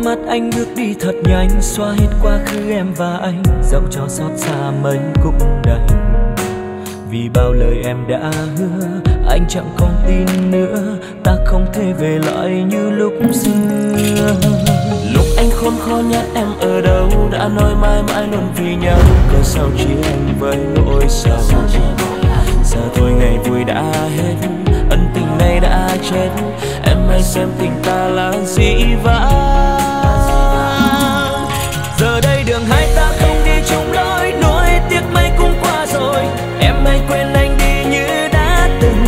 Ánh mắt anh bước đi thật nhanh, xóa hết quá khứ em và anh, dẫu cho xót xa mấy cũng đành. Vì bao lời em đã hứa, anh chẳng còn tin nữa, ta không thể về lại như lúc xưa. Lúc anh khốn khó nhất em ở đâu, đã nói mãi mãi luôn vì nhau, cớ sao chỉ anh với nỗi sầu. Giờ thôi ngày vui đã hết, ân tình này đã chết, em hãy xem tình ta là dĩ vãng. Giờ đây đường hai ta không đi chung lối, nỗi tiếc mây cũng qua rồi, em hãy quên anh đi như đã từng.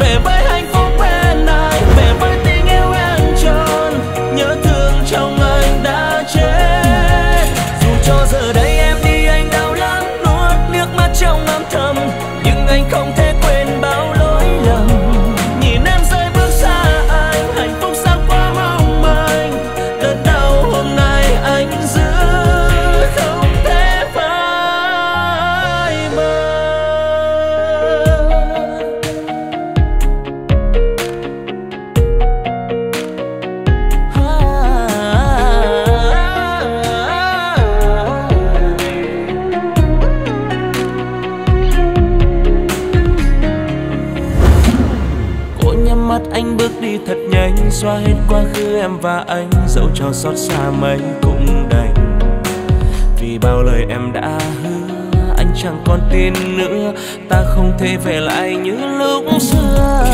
Về với hạnh phúc bên anh, về với tình yêu em tròn, nhớ thương trong anh đã chết. Dù cho giờ đây em đi anh đau lắm, nuốt nước mắt trong âm thầm, nhưng anh không thể quên bao lỗi lầm. Nhìn em rơi bước xa anh, hạnh phúc sắp qua mong manh, cơn đau hôm nay anh giữ không thể phai mờ. Mắt anh bước đi thật nhanh, xóa hết quá khứ em và anh, dẫu cho xót xa mấy cũng đành. Vì bao lời em đã hứa, anh chẳng còn tin nữa, ta không thể về lại như lúc xưa.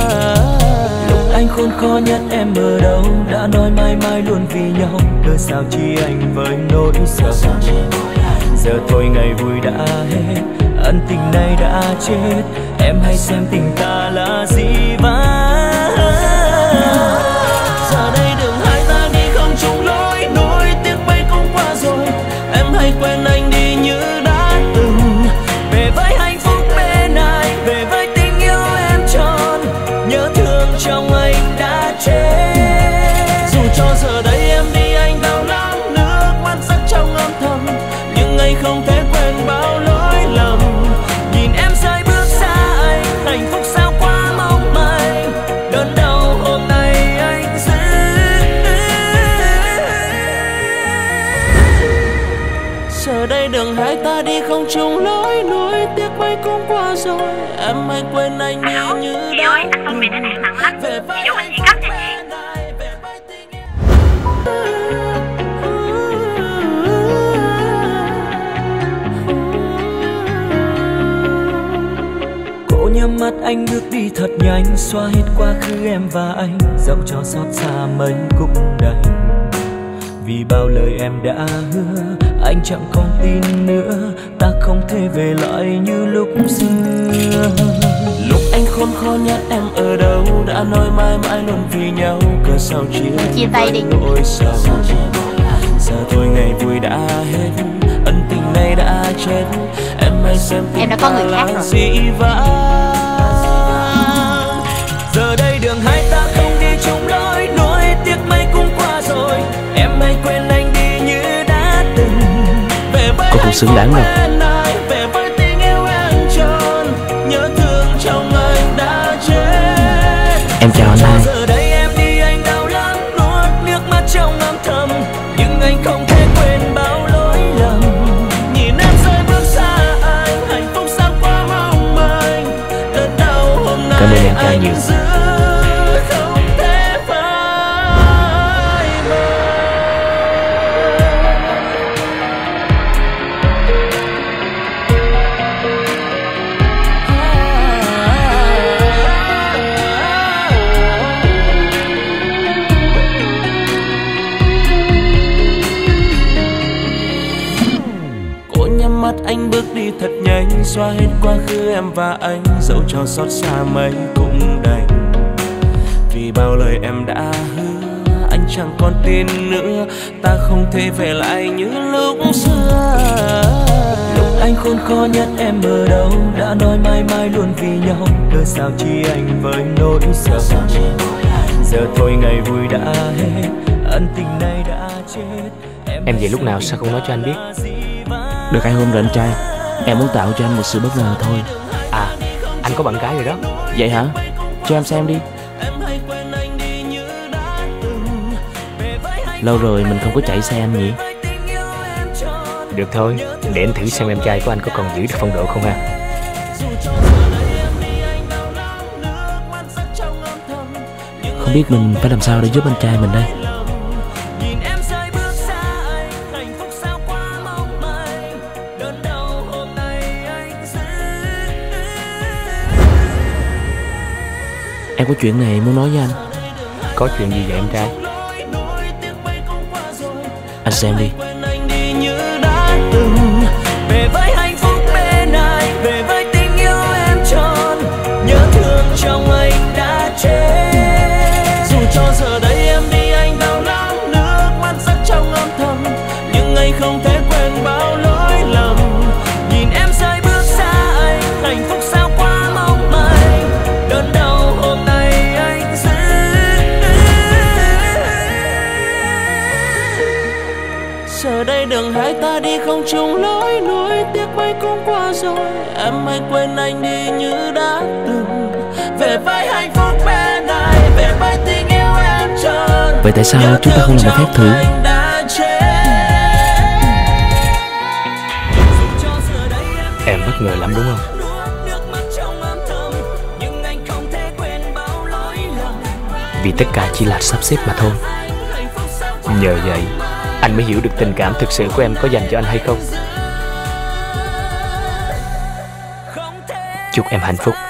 Lúc anh khốn khó nhất em ở đâu, đã nói mãi mãi luôn vì nhau, cớ sao chi anh với nỗi sợ. Giờ thôi ngày vui đã hết, ân tình này đã chết, em hãy xem tình ta là dĩ vãng. Giờ đây đường hai ta đi không chung lối, nỗi tiếc bay cũng qua rồi, em hãy quên anh đi như đã từng. Về với hạnh phúc bên anh, về với tình yêu em tròn, nhớ thương trong anh đã chết. Dù cho giờ đây em đi anh đau lắm, nước mắt rất trong âm thầm, nhưng anh không thể quên bao lỗi lầm. Nhìn em rơi bước xa anh, hạnh phúc sao quá mong manh, đớn đau hôm nay anh giữ. Giờ đây đường hai ta đi không chung lối, nỗi tiếc bay cũng qua rồi, em hãy quên anh đi như đã. Ơi, anh Phong Bình anh đang nặng lắm, chú anh chỉ cấp cho chị. Nhắm mắt anh bước đi thật nhanh, xóa hết quá khứ em và anh, dẫu cho xót xa mấy cũng đành. Vì bao lời em đã hứa, anh chẳng còn tin nữa, ta không thể về lại như lúc xưa. Lúc anh khốn khó nhất em ở đâu, đã nói mãi mãi luôn vì nhau, cớ sao chỉ anh với nỗi sầu. Giờ thôi ngày vui đã hết, ân tình này đã chết, em hãy xem em đã có người khác rồi. Giờ đây đường hai ta không đi chung lối, nỗi tiếc mây cũng qua rồi, em hãy quên anh đi như đã từng. Về với có cũng xứng đáng đâu, về với tình yêu em tròn, nhớ thương trong anh đã chết. Em chào anh hai. Giờ đây em đi anh đau lắm, nuốt nước mắt trong âm thầm, nhưng anh không thể quên bao lỗi lầm. Nhìn em rơi bước xa anh, hạnh phúc sắp qua mong manh, cơn đau hôm nay anh giữ không thể phai mờ. Cô nhắm mắt anh bước đi thật nhanh, xóa hết quá khứ em và anh, dẫu cho xót xa mấy cũng đành. Vì bao lời em đã hứa, anh chẳng còn tin nữa, ta không thể về lại như lúc xưa. Lúc anh khốn khó nhất em ở đâu, đã nói mãi mãi luôn vì nhau, cớ sao chi anh với nỗi sợ. Giờ thôi ngày vui đã hết, ân tình này đã chết. Em về lúc nào sao không nói cho anh biết? Được hai hôm rồi anh trai, em muốn tạo cho anh một sự bất ngờ thôi. À, anh có bạn gái rồi đó. Vậy hả? Cho em xem đi. Em hãy quên anh đi như đã từng, về với anh. Lâu rồi mình không có chạy xe anh nhỉ? Được thôi, để anh thử xem em trai của anh có còn giữ được phong độ không ha. Không biết mình phải làm sao để giúp anh trai mình đây. Em có chuyện này muốn nói với anh. Có chuyện gì vậy em trai? Anh xem đi. Về với hạnh phúc bên ai, về với tình yêu em tròn, nhớ thương trong anh đã chết. Dù cho giờ đây em đi anh đau lòng, nước mắt rất trong âm thầm, nhưng anh không thể quên bao lỗi lầm. Nhìn em sai bước xa anh, hạnh phúc sao quá mong manh, đớn đau hôm nay anh giữ. Giờ đây đường hai ta đi không chung lối nữa, cũng qua rồi em hãy quên anh đi như đã từng. Về với hạnh phúc bên này, về với tình yêu em tròn. Vậy tại sao chúng ta không làm một phép thử? Em bất ngờ lắm đúng không? Vì tất cả chỉ là sắp xếp mà thôi. Nhờ vậy anh mới hiểu được tình cảm thực sự của em có dành cho anh hay không. Chúc em hạnh phúc.